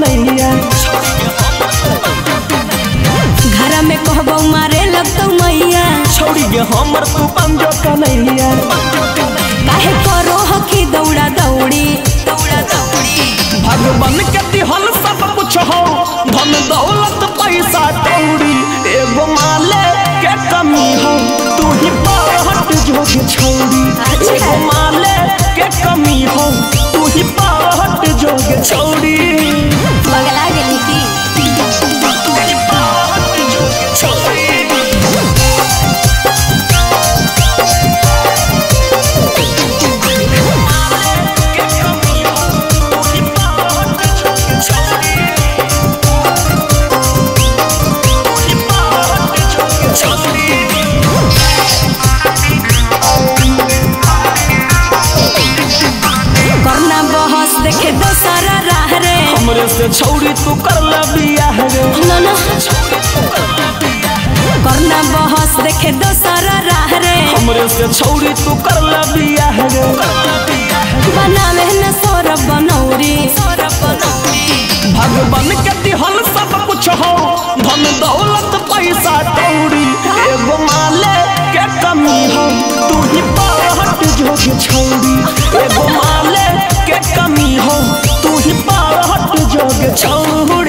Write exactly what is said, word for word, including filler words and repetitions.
मैया घर में कहबो मारे लगतौ मैया छौड़ी गे हमर तू पंजो कन्हैया काहे करो हकी दौड़ा दौड़ी दौड़ा दौड़ी भगवान के दिहल सब कुछ हो धन दौलत पैसा दौड़ी एगो माले के कमी हो तू ही पाहट जो के छौड़ी एगो माले के कमी हो तू ही पाहट जो के छौड़ी लगला गेली की से छौड़ी तू कर ला बियाह रे ना ना छौड़ी तू कर ला बियाह करना बहस देखे दोसरा राह रे हमरे से छौड़ी तू कर ला बियाह रे बनावे न सोर बनौरी सोर बनौरी भगवान के दिहल सब कुछ हो धन दौलत पैसा दौड़ी एगो माले के कमी हो तू ही पाहट जो के छौड़ी एगो माले के कमी हो तू ही पाहट जो के छौड़ी।